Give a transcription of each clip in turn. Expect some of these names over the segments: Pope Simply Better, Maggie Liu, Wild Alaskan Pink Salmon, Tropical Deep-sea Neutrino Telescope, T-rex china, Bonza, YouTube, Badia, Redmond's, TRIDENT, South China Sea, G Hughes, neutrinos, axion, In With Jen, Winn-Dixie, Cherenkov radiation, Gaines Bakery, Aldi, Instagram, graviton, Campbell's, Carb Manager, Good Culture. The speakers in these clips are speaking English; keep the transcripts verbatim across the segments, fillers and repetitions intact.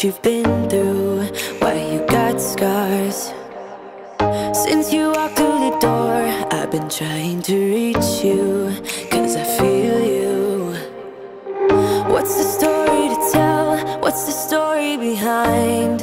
what you've been through, why you got scars. Since you walked through the door, I've been trying to reach you, cause I feel you. What's the story to tell? What's the story behind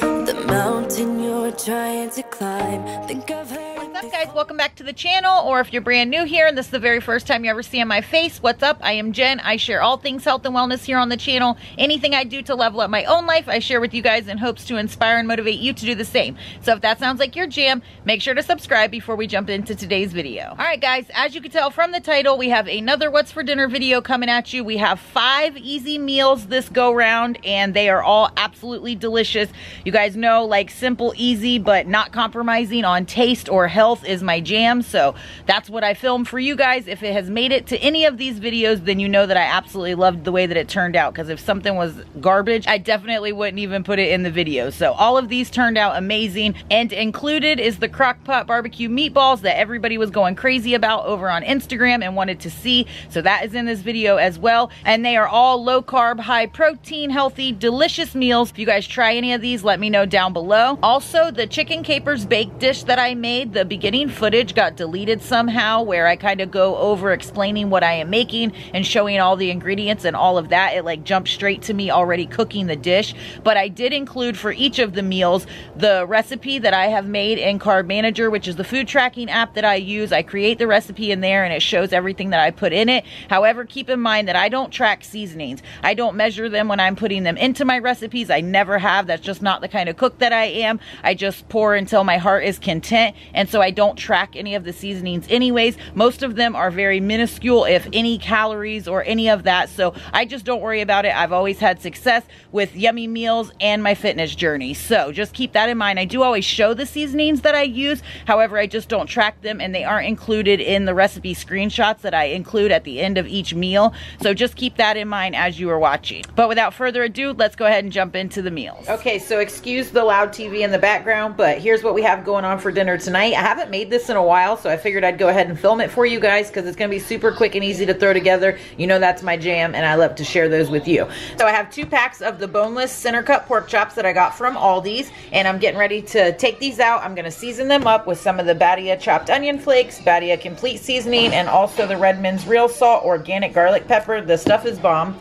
the mountain you're trying to climb? Think of her. What's up, guys? Welcome back to the channel, or if you're brand new here and this is the very first time you ever see on my face, what's up? I am Jen. I share all things health and wellness here on the channel. Anything I do to level up my own life, I share with you guys in hopes to inspire and motivate you to do the same. So if that sounds like your jam, make sure to subscribe before we jump into today's video. All right, guys, as you can tell from the title, we have another What's for Dinner video coming at you. We have five easy meals this go round, and they are all absolutely delicious. You guys know, like, simple, easy, but not compromising on taste or health. Health is my jam, so that's what I filmed for you guys. If it has made it to any of these videos, then you know that I absolutely loved the way that it turned out, because if something was garbage, I definitely wouldn't even put it in the video. So all of these turned out amazing, and included is the crock pot barbecue meatballs that everybody was going crazy about over on Instagram and wanted to see, so that is in this video as well. And they are all low carb, high protein, healthy, delicious meals. If you guys try any of these, let me know down below. Also, the chicken capers baked dish that I made, the beginning footage got deleted somehow, where I kind of go over explaining what I am making and showing all the ingredients and all of that. It like jumped straight to me already cooking the dish, but I did include for each of the meals the recipe that I have made in Carb Manager, which is the food tracking app that I use. I create the recipe in there and it shows everything that I put in it. However, keep in mind that I don't track seasonings. I don't measure them when I'm putting them into my recipes. I never have. That's just not the kind of cook that I am. I just pour until my heart is content, and so I don't track any of the seasonings anyways. Most of them are very minuscule, if any calories or any of that, so I just don't worry about it. I've always had success with yummy meals and my fitness journey, so just keep that in mind. I do always show the seasonings that I use, however, I just don't track them, and they aren't included in the recipe screenshots that I include at the end of each meal, so just keep that in mind as you are watching. But without further ado, let's go ahead and jump into the meals. Okay, so excuse the loud T V in the background, but here's what we have going on for dinner tonight. I haven't made this in a while, so I figured I'd go ahead and film it for you guys, because it's going to be super quick and easy to throw together. You know that's my jam, and I love to share those with you. So I have two packs of the boneless center cut pork chops that I got from Aldi's, and I'm getting ready to take these out. I'm going to season them up with some of the Badia chopped onion flakes, Badia complete seasoning, and also the Redmond's real salt organic garlic pepper. The stuff is bomb.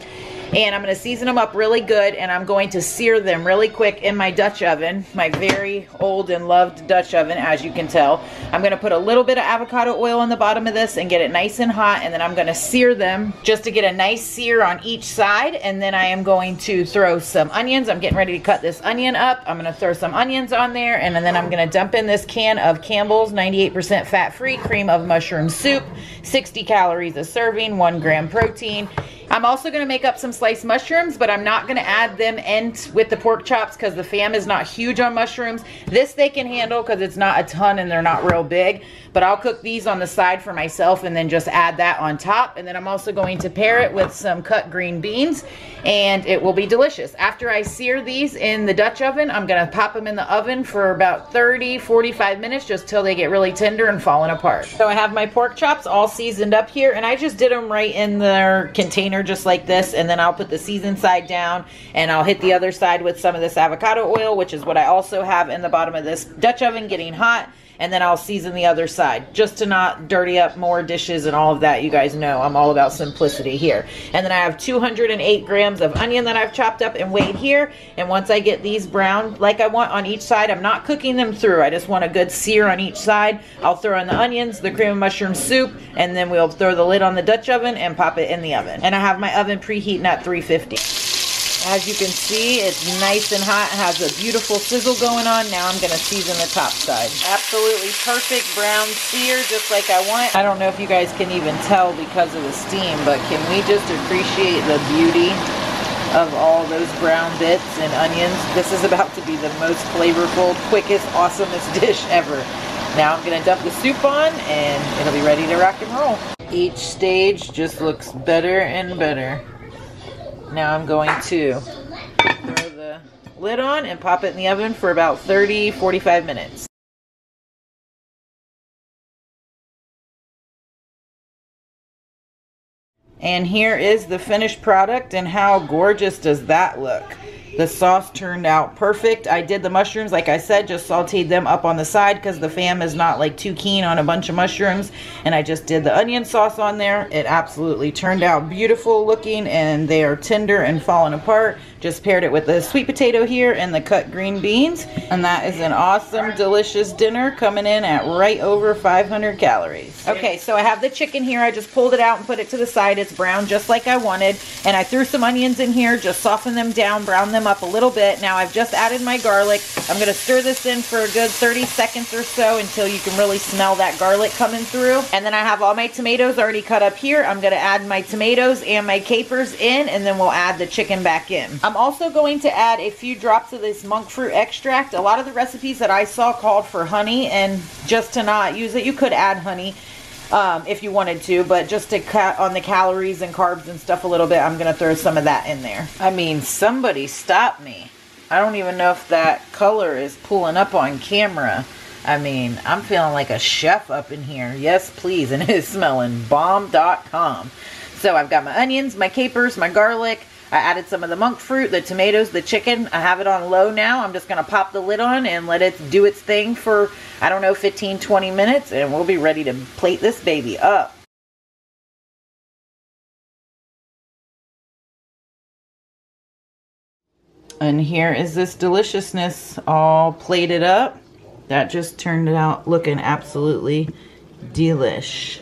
And I'm going to season them up really good, and I'm going to sear them really quick in my Dutch oven, my very old and loved Dutch oven, as you can tell. I'm going to put a little bit of avocado oil on the bottom of this and get it nice and hot, and then I'm going to sear them just to get a nice sear on each side. And then I am going to throw some onions. I'm getting ready to cut this onion up. I'm going to throw some onions on there, and then I'm going to dump in this can of Campbell's ninety-eight percent fat-free cream of mushroom soup, sixty calories a serving, one gram protein. I'm also going to make up some sliced mushrooms, but I'm not going to add them in with the pork chops because the fam is not huge on mushrooms. This they can handle because it's not a ton and they're not real big, but I'll cook these on the side for myself and then just add that on top. And then I'm also going to pair it with some cut green beans, and it will be delicious. After I sear these in the Dutch oven, I'm going to pop them in the oven for about thirty, forty-five minutes, just till they get really tender and falling apart. So I have my pork chops all seasoned up here, and I just did them right in their container just like this, and then I'll put the seasoned side down and I'll hit the other side with some of this avocado oil, which is what I also have in the bottom of this Dutch oven getting hot, and then I'll season the other side just to not dirty up more dishes and all of that. You guys know I'm all about simplicity here. And then I have two hundred eight grams of onion that I've chopped up and weighed here, and once I get these brown like I want on each side, I'm not cooking them through, I just want a good sear on each side. I'll throw in the onions, the cream of mushroom soup, and then we'll throw the lid on the Dutch oven and pop it in the oven. And I have my oven preheating at three fifty. As you can see, it's nice and hot, has a beautiful sizzle going on. Now I'm going to season the top side. Absolutely perfect brown sear, just like I want. I don't know if you guys can even tell because of the steam, but can we just appreciate the beauty of all those brown bits and onions? This is about to be the most flavorful, quickest, awesomest dish ever. Now I'm going to dump the soup on, and it'll be ready to rock and roll. Each stage just looks better and better. Now I'm going to throw the lid on and pop it in the oven for about thirty, forty-five minutes. And here is the finished product, and how gorgeous does that look? The sauce turned out perfect. I did the mushrooms, like I said, just sauteed them up on the side because the fam is not like too keen on a bunch of mushrooms. And I just did the onion sauce on there. It absolutely turned out beautiful looking, and they are tender and falling apart. Just paired it with the sweet potato here and the cut green beans. And that is an awesome, delicious dinner coming in at right over five hundred calories. Okay, so I have the chicken here. I just pulled it out and put it to the side. It's brown just like I wanted. And I threw some onions in here, just softened them down, browned them up a little bit. Now I've just added my garlic. I'm going to stir this in for a good thirty seconds or so until you can really smell that garlic coming through. And then I have all my tomatoes already cut up here. I'm going to add my tomatoes and my capers in, and then we'll add the chicken back in. I'm also going to add a few drops of this monk fruit extract. A lot of the recipes that I saw called for honey, and just to not use it, you could add honey um, if you wanted to, but just to cut on the calories and carbs and stuff a little bit, I'm going to throw some of that in there. I mean, somebody stop me. I don't even know if that color is pulling up on camera. I mean, I'm feeling like a chef up in here. Yes, please. And it is smelling bomb dot com. So I've got my onions, my capers, my garlic. I added some of the monk fruit, the tomatoes, the chicken. I have it on low now. I'm just going to pop the lid on and let it do its thing for, I don't know, fifteen, twenty minutes. And we'll be ready to plate this baby up. And here is this deliciousness all plated up. That just turned out looking absolutely delish.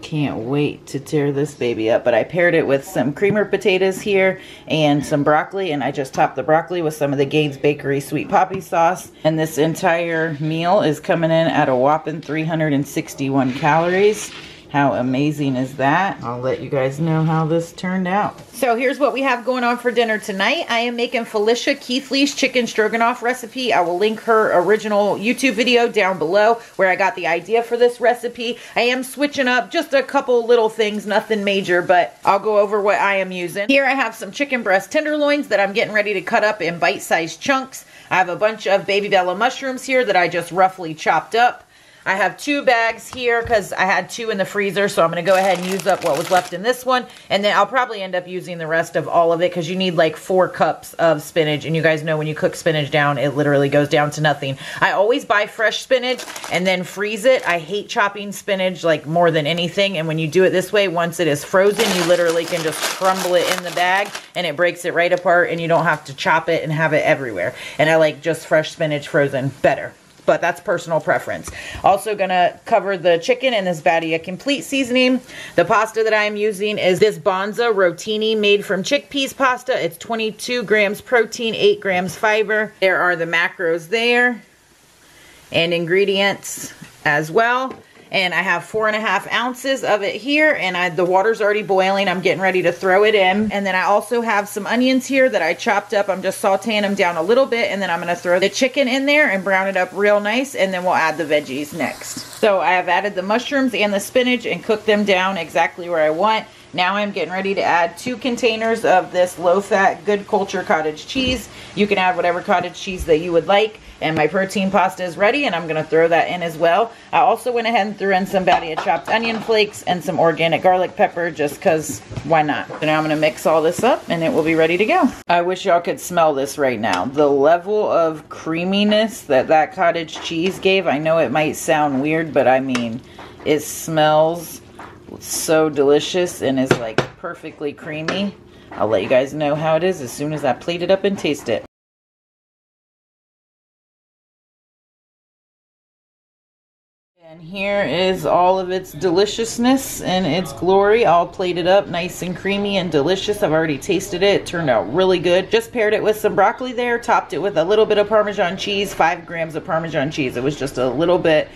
Can't wait to tear this baby up. But I paired it with some creamer potatoes here and some broccoli, and I just topped the broccoli with some of the Gaines Bakery sweet poppy sauce. And this entire meal is coming in at a whopping three hundred sixty-one calories. How amazing is that? I'll let you guys know how this turned out. So here's what we have going on for dinner tonight. I am making Felicia Keithley's chicken stroganoff recipe. I will link her original YouTube video down below where I got the idea for this recipe. I am switching up just a couple little things, nothing major, but I'll go over what I am using. Here I have some chicken breast tenderloins that I'm getting ready to cut up in bite-sized chunks. I have a bunch of baby bella mushrooms here that I just roughly chopped up. I have two bags here because I had two in the freezer, so I'm going to go ahead and use up what was left in this one. And then I'll probably end up using the rest of all of it because you need like four cups of spinach. And you guys know when you cook spinach down, it literally goes down to nothing. I always buy fresh spinach and then freeze it. I hate chopping spinach like more than anything. And when you do it this way, once it is frozen, you literally can just crumble it in the bag and it breaks it right apart and you don't have to chop it and have it everywhere. And I like just fresh spinach frozen better. But that's personal preference. Also gonna cover the chicken in this Badia complete seasoning. The pasta that I am using is this Bonza rotini made from chickpeas pasta. It's twenty-two grams protein, eight grams fiber. There are the macros there and ingredients as well. And I have four and a half ounces of it here, and I, the water's already boiling. I'm getting ready to throw it in. And then I also have some onions here that I chopped up. I'm just sauteing them down a little bit, and then I'm going to throw the chicken in there and brown it up real nice, and then we'll add the veggies next. So I have added the mushrooms and the spinach and cooked them down exactly where I want. Now I'm getting ready to add two containers of this low-fat Good Culture cottage cheese. You can add whatever cottage cheese that you would like. And my protein pasta is ready, and I'm going to throw that in as well. I also went ahead and threw in some Badia chopped onion flakes and some organic garlic pepper just because why not? So now I'm going to mix all this up, and it will be ready to go. I wish y'all could smell this right now. The level of creaminess that that cottage cheese gave, I know it might sound weird, but I mean, it smells so delicious and is like perfectly creamy. I'll let you guys know how it is as soon as I plate it up and taste it. And here is all of its deliciousness and its glory, all plated up nice and creamy and delicious. I've already tasted it. It turned out really good. Just paired it with some broccoli there, topped it with a little bit of Parmesan cheese, five grams of Parmesan cheese. It was just a little bit.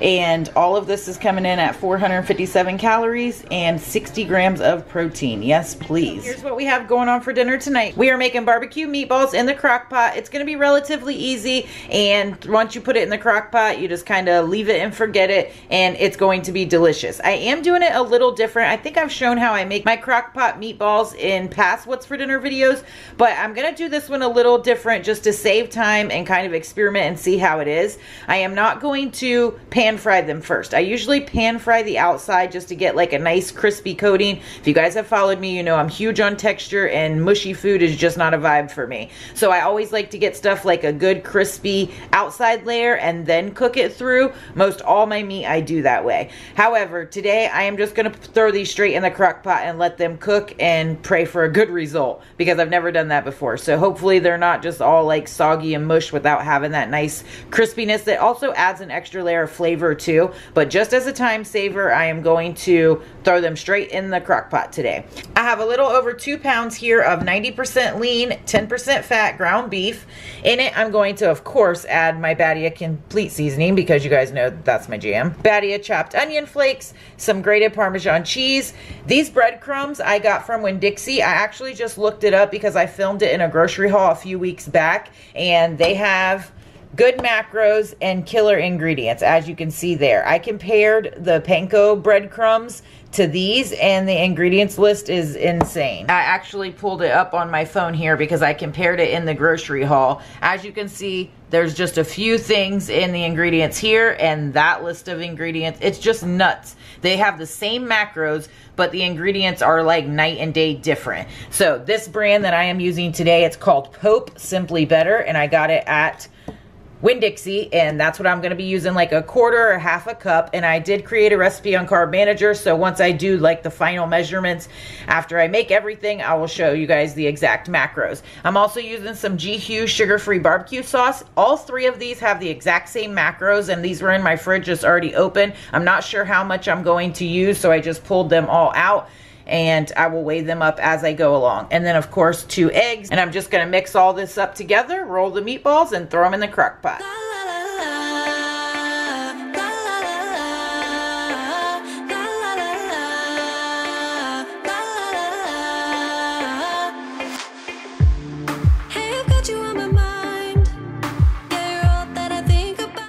And all of this is coming in at four hundred fifty-seven calories and sixty grams of protein. Yes, please. Here's what we have going on for dinner tonight. We are making barbecue meatballs in the crock pot. It's going to be relatively easy. And once you put it in the crock pot, you just kind of leave it and forget it. And it's going to be delicious. I am doing it a little different. I think I've shown how I make my crock pot meatballs in past What's for Dinner videos. But I'm going to do this one a little different just to save time and kind of experiment and see how it is. I am not going to pan pan fry them first. I usually pan fry the outside just to get like a nice crispy coating. If you guys have followed me, you know I'm huge on texture, and mushy food is just not a vibe for me. So I always like to get stuff like a good crispy outside layer and then cook it through. Most all my meat I do that way. However, today I am just going to throw these straight in the crock pot and let them cook and pray for a good result, because I've never done that before. So hopefully they're not just all like soggy and mush without having that nice crispiness that also adds an extra layer of flavor too. But just as a time saver, I am going to throw them straight in the crock pot today. I have a little over two pounds here of ninety percent lean, ten percent fat ground beef. In it, I'm going to, of course, add my Badia complete seasoning, because you guys know that's my jam. Badia chopped onion flakes, some grated Parmesan cheese. These breadcrumbs I got from Winn-Dixie. I actually just looked it up because I filmed it in a grocery haul a few weeks back, and they have good macros and killer ingredients, as you can see there. I compared the panko breadcrumbs to these, and the ingredients list is insane. I actually pulled it up on my phone here because I compared it in the grocery haul. As you can see, there's just a few things in the ingredients here, and that list of ingredients, it's just nuts. They have the same macros, but the ingredients are like night and day different. So this brand that I am using today, it's called Pope Simply Better, and I got it at Winn-Dixie, and that's what I'm going to be using, like a quarter or half a cup. And I did create a recipe on Carb Manager, so once I do like the final measurements after I make everything, I will show you guys the exact macros. I'm also using some G Hughes sugar-free barbecue sauce. All three of these have the exact same macros, and these were in my fridge just already open. I'm not sure how much I'm going to use, so I just pulled them all out, and I will weigh them up as I go along. And then, of course, two eggs. And I'm just gonna mix all this up together, roll the meatballs, and throw them in the crock pot.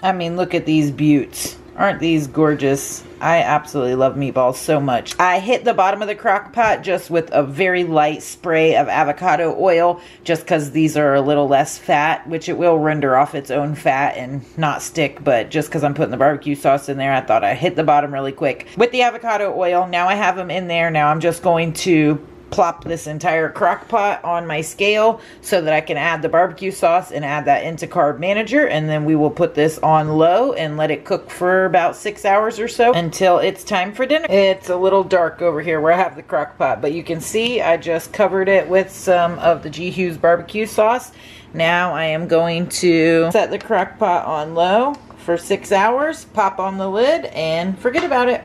I mean, look at these beauts. Aren't these gorgeous? I absolutely love meatballs so much. I hit the bottom of the crock pot just with a very light spray of avocado oil, just because these are a little less fat, which it will render off its own fat and not stick, but just because I'm putting the barbecue sauce in there, I thought I'd hit the bottom really quick. With the avocado oil, now I have them in there. Now I'm just going to plop this entire crock pot on my scale so that I can add the barbecue sauce and add that into Carb Manager, and then we will put this on low and let it cook for about six hours or so until it's time for dinner. It's a little dark over here where I have the crock pot, but you can see I just covered it with some of the G Hughes barbecue sauce. Now I am going to set the crock pot on low for six hours, pop on the lid, and forget about it.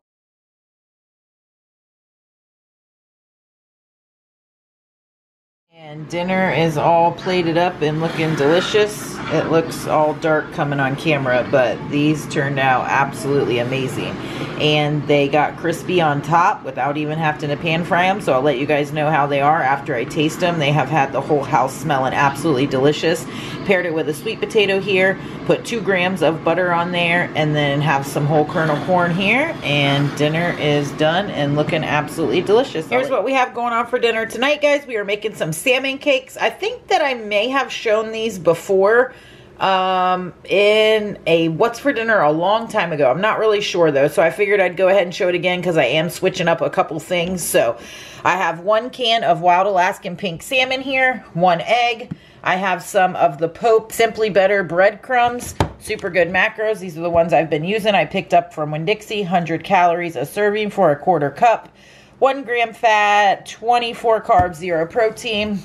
And dinner is all plated up and looking delicious. It looks all dark coming on camera, but these turned out absolutely amazing. And they got crispy on top without even having to pan fry them, so I'll let you guys know how they are after I taste them. They have had the whole house smelling absolutely delicious. Paired it with a sweet potato here, put two grams of butter on there, and then have some whole kernel corn here, and dinner is done and looking absolutely delicious. Here's what we have going on for dinner tonight, guys. We are making some salmon Salmon cakes. I think that I may have shown these before um, in a What's for Dinner a long time ago. I'm not really sure though, so I figured I'd go ahead and show it again because I am switching up a couple things. So I have one can of Wild Alaskan Pink Salmon here, one egg. I have some of the Pope Simply Better breadcrumbs, super good macros. These are the ones I've been using. I picked up from Winn-Dixie, one hundred calories a serving for a quarter cup. One gram fat, twenty-four carbs, zero protein.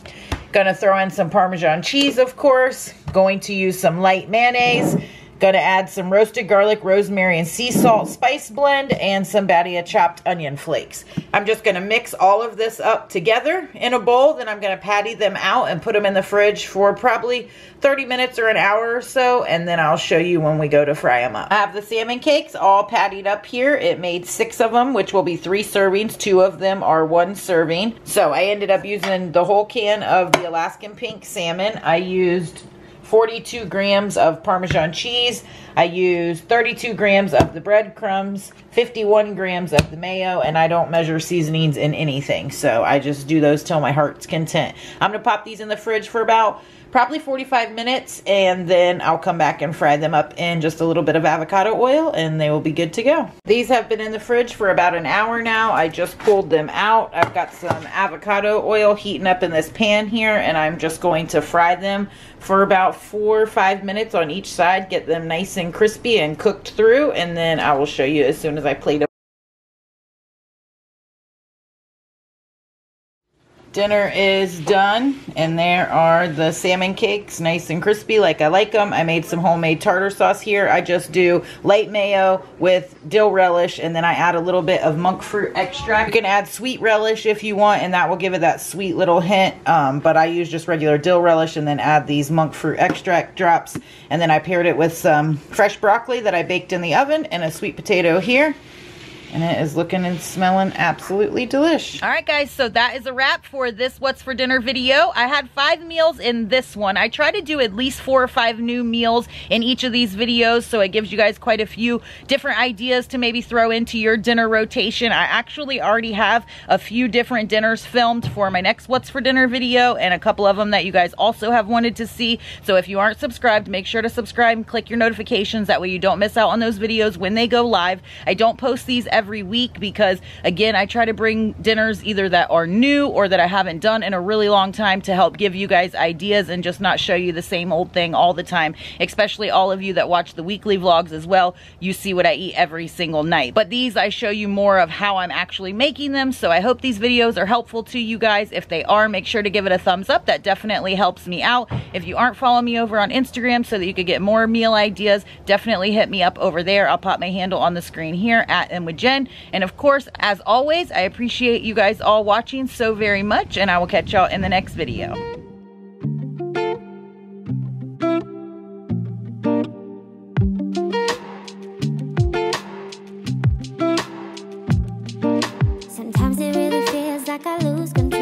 Gonna throw in some Parmesan cheese, of course. Going to use some light mayonnaise. Gonna add some roasted garlic, rosemary, and sea salt spice blend, and some Badia chopped onion flakes. I'm just gonna mix all of this up together in a bowl, then I'm gonna patty them out and put them in the fridge for probably thirty minutes or an hour or so, and then I'll show you when we go to fry them up. I have the salmon cakes all pattied up here. It made six of them, which will be three servings. Two of them are one serving. So I ended up using the whole can of the Alaskan Pink Salmon. I used forty-two grams of Parmesan cheese. I used thirty-two grams of the breadcrumbs, fifty-one grams of the mayo, and I don't measure seasonings in anything, so I just do those till my heart's content. I'm gonna pop these in the fridge for about probably forty-five minutes, and then I'll come back and fry them up in just a little bit of avocado oil and they will be good to go. These have been in the fridge for about an hour now. I just pulled them out. I've got some avocado oil heating up in this pan here, and I'm just going to fry them for about four or five minutes on each side, get them nice and crispy and cooked through, and then I will show you as soon as I plate them. Dinner is done, and there are the salmon cakes, nice and crispy like I like them. I made some homemade tartar sauce here. I just do light mayo with dill relish, and then I add a little bit of monk fruit extract. You can add sweet relish if you want, and that will give it that sweet little hint, um, but I use just regular dill relish and then add these monk fruit extract drops, and then I paired it with some fresh broccoli that I baked in the oven and a sweet potato here. And it is looking and smelling absolutely delish. All right, guys, so that is a wrap for this What's for Dinner video. I had five meals in this one. I try to do at least four or five new meals in each of these videos, so it gives you guys quite a few different ideas to maybe throw into your dinner rotation. I actually already have a few different dinners filmed for my next What's for Dinner video, and a couple of them that you guys also have wanted to see. So if you aren't subscribed, make sure to subscribe and click your notifications. That way you don't miss out on those videos when they go live. I don't post these every every week because, again, I try to bring dinners either that are new or that I haven't done in a really long time to help give you guys ideas and just not show you the same old thing all the time. Especially all of you that watch the weekly vlogs as well, you see what I eat every single night. But these, I show you more of how I'm actually making them, so I hope these videos are helpful to you guys. If they are, make sure to give it a thumbs up. That definitely helps me out. If you aren't following me over on Instagram so that you could get more meal ideas, definitely hit me up over there. I'll pop my handle on the screen here, at In With Jen. And of course, as always, I appreciate you guys all watching so very much, and I will catch y'all in the next video. Sometimes it really feels like I lose control.